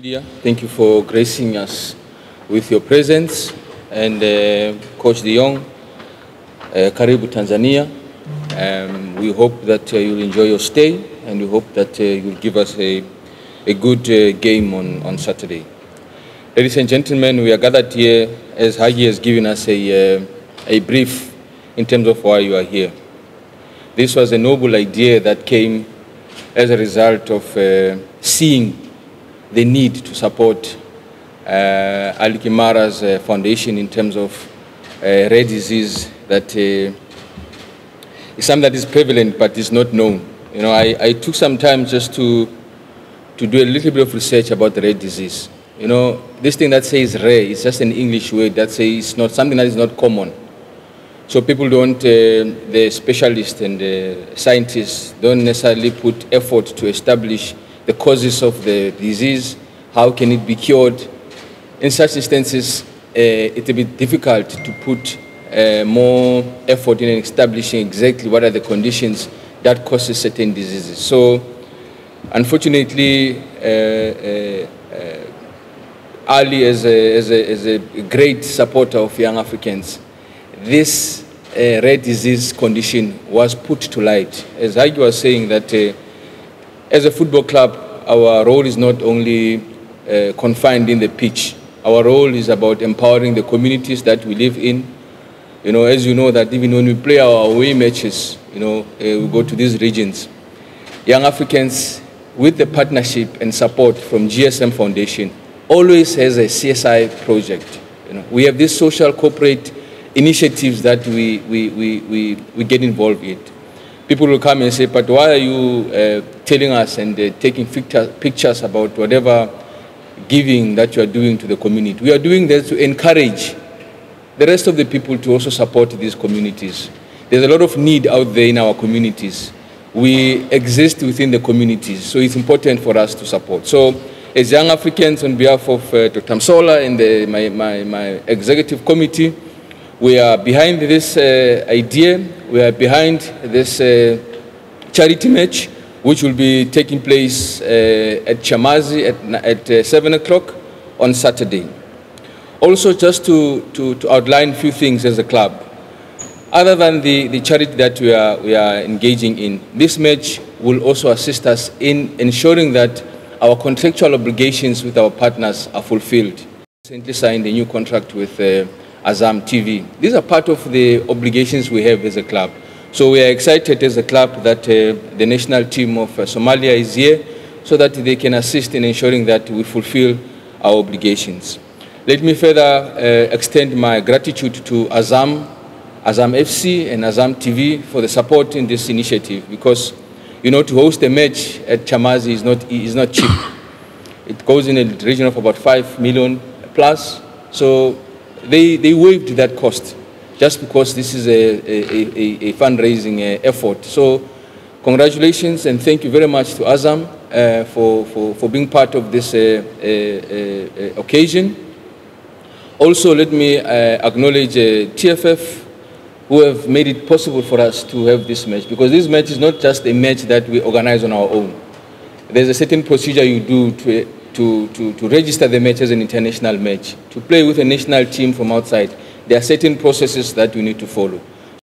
Media, thank you for gracing us with your presence, and Coach De Jong, Karibu Tanzania. We hope that you'll enjoy your stay, and we hope that you'll give us a good game on Saturday. Ladies and gentlemen, we are gathered here as Hagi has given us a brief in terms of why you are here. This was a noble idea that came as a result of seeing the need to support Ali Kimara's foundation in terms of rare disease that is something that is prevalent but is not known. You know, I took some time just to do a little bit of research about the rare disease. You know, this thing that says rare is just an English word that says it's not something that is not common. So people don't, the specialists and the scientists don't necessarily put effort to establish the causes of the disease, how can it be cured. In such instances, it will be difficult to put more effort in establishing exactly what are the conditions that causes certain diseases. So, unfortunately, Ali is a great supporter of Young Africans. This rare disease condition was put to light. As Hagi was saying that as a football club, our role is not only confined in the pitch. Our role is about empowering the communities that we live in. You know, as you know, that even when we play our away matches, you know, we go to these regions. Young Africans, with the partnership and support from GSM Foundation, always has a CSI project. You know, we have these social corporate initiatives that we get involved in. People will come and say, but why are you telling us and taking pictures about whatever giving that you are doing to the community? We are doing that to encourage the rest of the people to also support these communities. There's a lot of need out there in our communities. We exist within the communities, so it's important for us to support. So as Young Africans, on behalf of Dr. Msolla and my executive committee, we are behind this idea. We are behind this charity match, which will be taking place at Chamazi at 7 o'clock on Saturday. Also, just to outline a few things as a club, other than the charity that we are engaging in, this match will also assist us in ensuring that our contractual obligations with our partners are fulfilled. We recently signed a new contract with Azam TV. These are part of the obligations we have as a club. So we are excited as a club that the national team of Somalia is here so that they can assist in ensuring that we fulfill our obligations. Let me further extend my gratitude to Azam FC and Azam TV for the support in this initiative, because you know, to host a match at Chamazi is not cheap. It goes in a region of about 5 million plus. So They waived that cost just because this is a fundraising effort. So congratulations and thank you very much to Azam for being part of this occasion. Also, let me acknowledge TFF, who have made it possible for us to have this match, because this match is not just a match that we organize on our own. There's a certain procedure you do to register the match as an international match, to play with a national team from outside. There are certain processes that we need to follow.